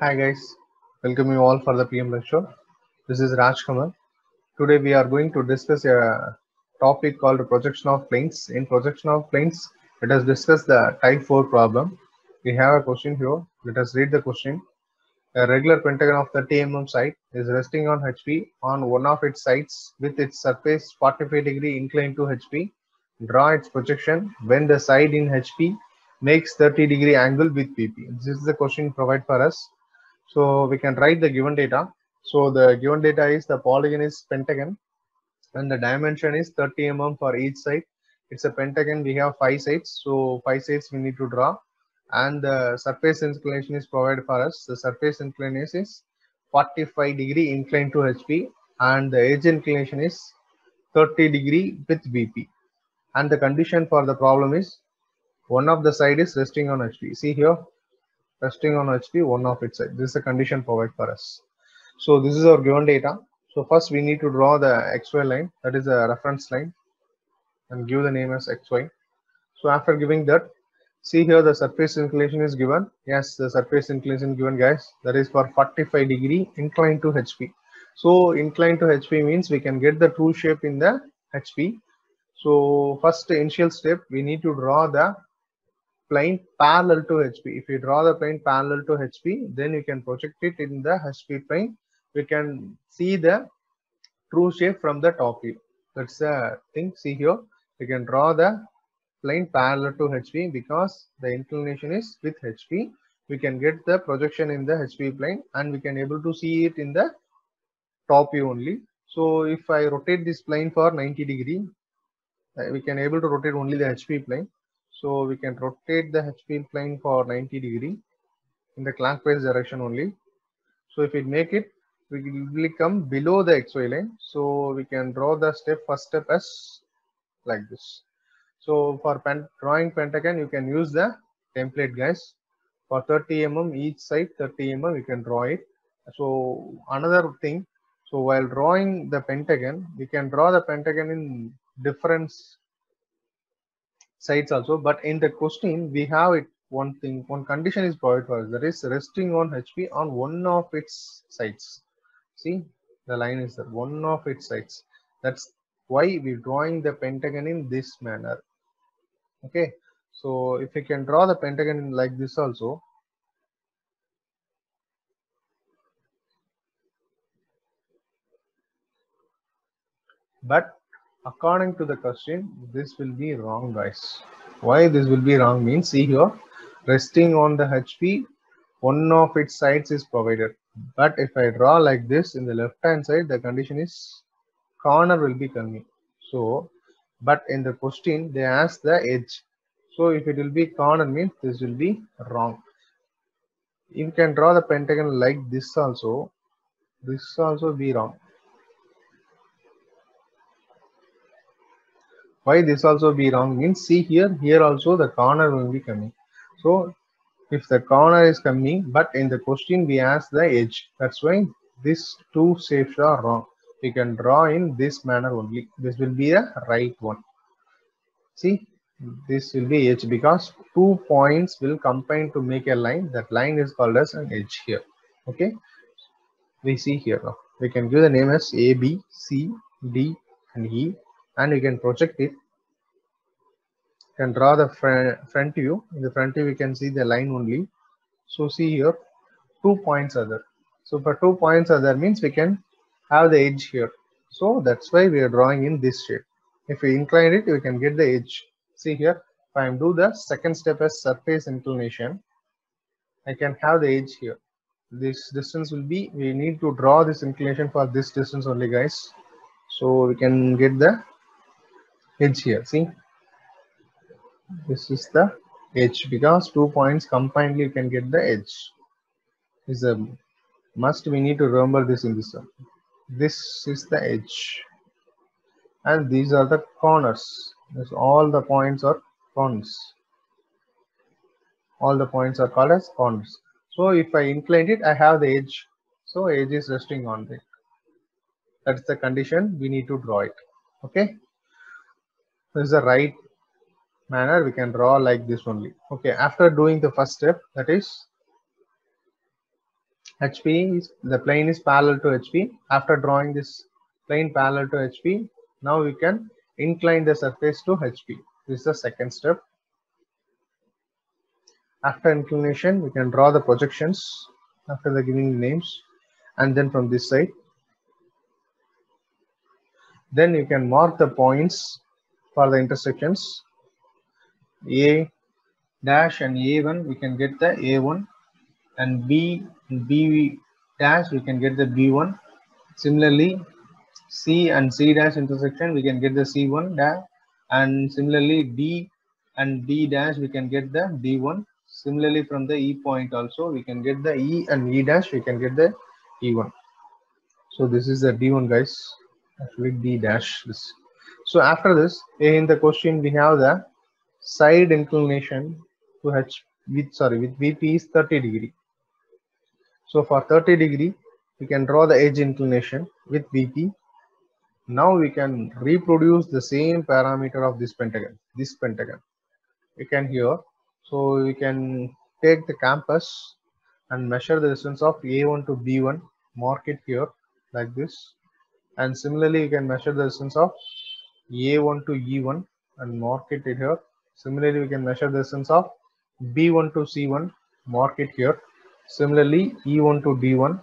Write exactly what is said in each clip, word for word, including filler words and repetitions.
Hi guys, welcome you all for the P M lecture. This is Raj Kumar. Today we are going to discuss a topic called projection of planes. In projection of planes, let us discuss the type four problem. We have a question here. Let us read the question. A regular pentagon of thirty millimeter side is resting on H P on one of its sides with its surface forty-five degree inclined to H P. Draw its projection when the side in H P makes thirty degree angle with P P. This is the question provided for us. So we can write the given data. So the given data is the polygon is pentagon and the dimension is thirty millimeter for each side. It's a pentagon, we have five sides, so five sides we need to draw, and the surface inclination is provided for us. The surface inclination is forty-five degree inclined to H P and the edge inclination is thirty degree with V P, and the condition for the problem is one of the side is resting on H P. See here, resting on H P, one of its side. This is the condition provided for us. So this is our given data. So first we need to draw the X Y line, that is a reference line, and give the name as X Y. So after giving that, see here the surface inclination is given. Yes, the surface inclination given, guys, that is for forty-five degree inclined to H P. So inclined to H P means we can get the true shape in the H P. So first initial step, we need to draw the plane parallel to H P. If you draw the plane parallel to H P, then you can project it in the H P plane. We can see the true shape from the top view. That's the thing. See here, we can draw the plane parallel to H P because the inclination is with H P. We can get the projection in the H P plane and we can able to see it in the top view only. So if I rotate this plane for ninety degree, we can able to rotate only the H P plane. So we can rotate the H P plane for ninety degree in the clockwise direction only. So if we make it, we will come below the X Y line. So we can draw the step, first step as like this. So for pen, drawing pentagon, you can use the template, guys. For thirty millimeter each side, thirty millimeter we can draw it. So another thing, so while drawing the pentagon, we can draw the pentagon in different sides also, but in the question we have it one thing, one condition is provided for us, that is resting on H P on one of its sides. See, the line is there, one of its sides. That's why we're drawing the pentagon in this manner. Okay, so if you can draw the pentagon like this also, but according to the question, this will be wrong, guys. Why this will be wrong means, see here, resting on the H P, one of its sides is provided. But if I draw like this in the left hand side, the condition is corner will be coming. So, but in the question they ask the edge. So if it will be corner means this will be wrong. You can draw the pentagon like this also. This also be wrong. Why this also be wrong means, see here, here also the corner will be coming. So if the corner is coming, but in the question we ask the edge, that's why these two shapes are wrong. We can draw in this manner only. This will be the right one. See, this will be edge because two points will combine to make a line. That line is called as an edge here. Okay, we see here now. We can give the name as A, B, C, D, and E. And you can project it. You can draw the front front view. In the front view, we can see the line only. So see here, two points are there. So for two points are there means we can have the edge here. So that's why we are drawing in this shape. If we incline it, we can get the edge. See here, if I do the second step as surface inclination, I can have the edge here. This distance will be, we need to draw this inclination for this distance only, guys. So we can get the edge here. See, this is the edge because two points combined you can get the edge. Is a must, we need to remember this in this one. This is the edge and these are the corners. This all the points are corners. All the points are called as corners. So if I incline it, I have the edge. So edge is resting on it. That's the condition we need to draw it. Okay. This is the right manner, we can draw like this only. Okay, after doing the first step, that is H P is, the plane is parallel to H P. After drawing this plane parallel to H P, now we can incline the surface to H P. This is the second step. After inclination, we can draw the projections after the giving names, and then from this side. Then you can mark the points for the intersections. A dash and A one, we can get the A one, and B and B dash, we can get the B one. Similarly, C and C dash intersection, we can get the C one dash, and similarly D and D dash, we can get the D one. Similarly, from the E point also, we can get the E, and E dash, we can get the E one. So this is the D one, guys. Actually, D dash. This. So after this, in the question we have the side inclination to H with sorry with V P is thirty degree. So for thirty degree, we can draw the edge inclination with V P. Now we can reproduce the same parameter of this pentagon. This pentagon, you can hear. So we can take the compass and measure the distance of A one to B one. Mark it here like this. And similarly, you can measure the distance of A one to E one and mark it here. Similarly, we can measure the distance of B one to C one, mark it here. Similarly, E one to D one.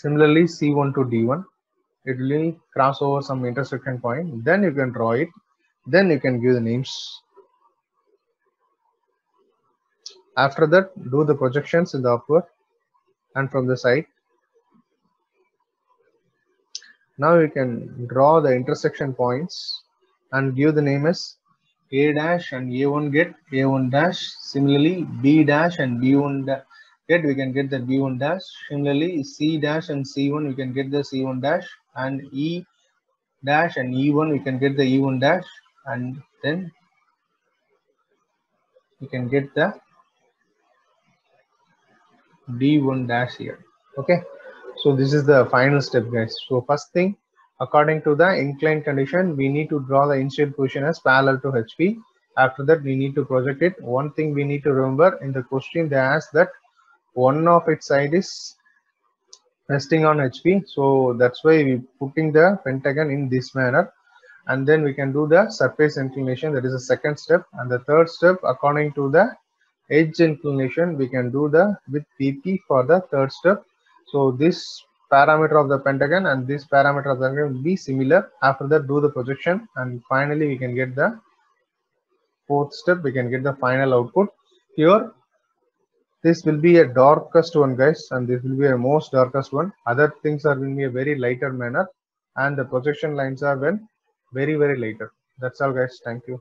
Similarly, C one to D one. It will cross over some intersection point. Then you can draw it. Then you can give the names. After that, do the projections in the upward and from the side. Now you can draw the intersection points and give the name as A dash and A one get A one dash. Similarly, B dash and B one get, we can get the B one dash. Similarly, C dash and C one, we can get the C one dash, and E dash and E one, we can get the E one dash, and then we can get the D one dash here. Okay. So this is the final step, guys. So first thing, according to the inclined condition, we need to draw the initial position as parallel to H P. After that, we need to project it. One thing we need to remember in the question, they asked that one of its side is resting on H P. So that's why we putting the pentagon in this manner. And then we can do the surface inclination. That is the second step. And the third step, according to the edge inclination, we can do the with P P for the third step. So this parameter of the pentagon and this parameter of the pentagon will be similar. After that, do the projection, and finally we can get the fourth step. We can get the final output here. This will be a darkest one, guys, and this will be a most darkest one. Other things are in a very lighter manner, and the projection lines are well very very lighter. That's all, guys. Thank you.